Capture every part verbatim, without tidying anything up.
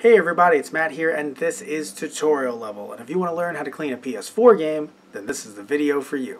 Hey everybody, it's Matt here, and this is Tutorial Level, and if you want to learn how to clean a P S four game, then this is the video for you.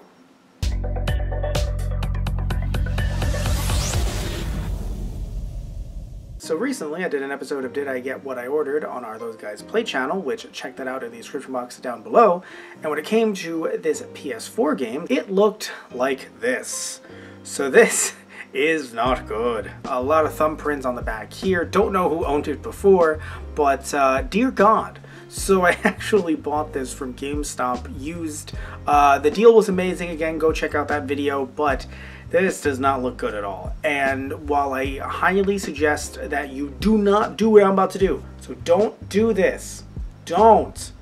So recently I did an episode of Did I Get What I Ordered on our Those Guys Play channel, which check that out in the description box down below, and when it came to this P S four game, it looked like this. So this is not good. A lot of thumbprints on the back here. Don't know who owned it before, but uh, dear God. So I actually bought this from GameStop used. Uh, the deal was amazing. Again, go check out that video, but this does not look good at all. And while I highly suggest that you do not do what I'm about to do, so don't do this. Don't.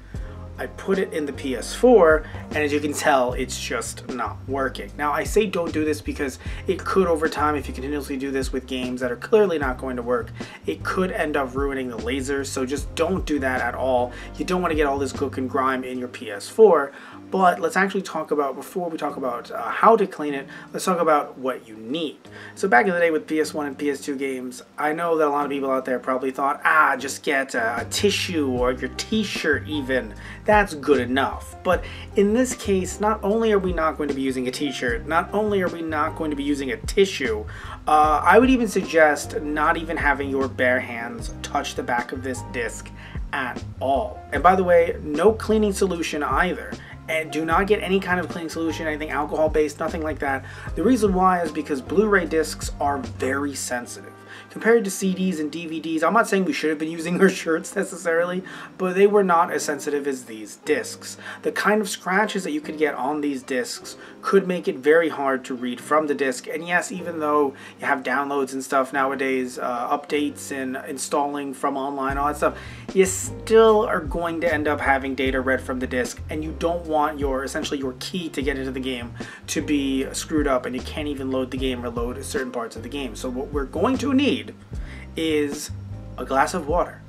I put it in the P S four, and as you can tell, it's just not working. Now, I say don't do this because it could, over time, if you continuously do this with games that are clearly not going to work, it could end up ruining the laser, so just don't do that at all. You don't want to get all this gook and grime in your P S four, but let's actually talk about, before we talk about uh, how to clean it, let's talk about what you need. So back in the day with P S one and P S two games, I know that a lot of people out there probably thought, ah, just get a, a tissue or your t-shirt even. That's good enough. But in this case, not only are we not going to be using a t-shirt, not only are we not going to be using a tissue, uh, I would even suggest not even having your bare hands touch the back of this disc at all. And by the way, no cleaning solution either. And do not get any kind of cleaning solution, anything alcohol-based, nothing like that. The reason why is because Blu-ray discs are very sensitive. Compared to C Ds and D V Ds, I'm not saying we should have been using our shirts necessarily, but they were not as sensitive as these discs. The kind of scratches that you could get on these discs could make it very hard to read from the disc. And yes, even though you have downloads and stuff nowadays, uh, updates and installing from online, all that stuff, you still are going to end up having data read from the disc, and you don't want your, essentially your key to get into the game to be screwed up, and you can't even load the game or load certain parts of the game. So what we're going to need is a glass of water,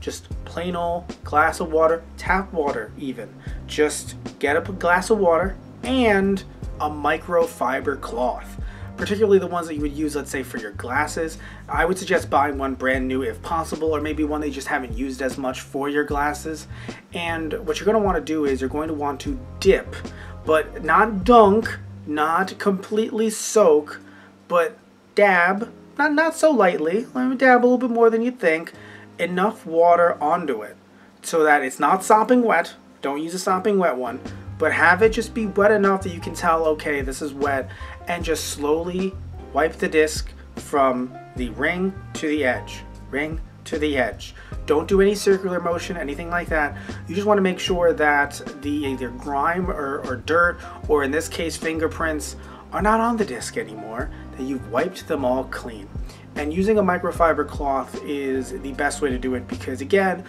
just plain old glass of water, tap water even. Just get up a glass of water and a microfiber cloth, particularly the ones that you would use, let's say, for your glasses. I would suggest buying one brand new if possible, or maybe one that you just haven't used as much for your glasses. And what you're going to want to do is you're going to want to dip, but not dunk, not completely soak, but dab. Not, not so lightly, let me dab a little bit more than you think, enough water onto it so that it's not sopping wet. Don't use a sopping wet one, but have it just be wet enough that you can tell, okay, this is wet, and just slowly wipe the disc from the ring to the edge, ring to the edge. Don't do any circular motion, anything like that. You just want to make sure that the either grime or, or dirt, or in this case fingerprints, are not on the disc anymore, that you've wiped them all clean. And using a microfiber cloth is the best way to do it because, again,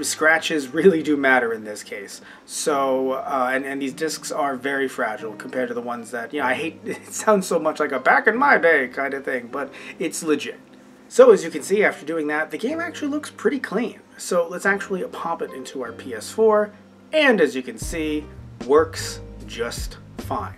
scratches really do matter in this case. So, uh, and, and these discs are very fragile compared to the ones that, you know, I hate, it sounds so much like a back in my day kind of thing, but it's legit. So as you can see, after doing that, the game actually looks pretty clean. So let's actually pop it into our P S four, and as you can see, works just fine.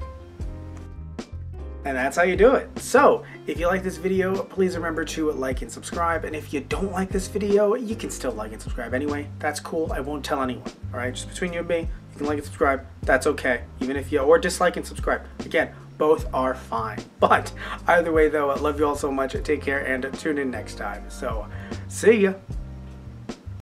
And that's how you do it. So, if you like this video, please remember to like and subscribe. And if you don't like this video, you can still like and subscribe anyway. That's cool. I won't tell anyone. All right, just between you and me, you can like and subscribe. That's okay. Even if you, or dislike and subscribe. Again, both are fine. But either way, though, I love you all so much. Take care and tune in next time. So, see ya.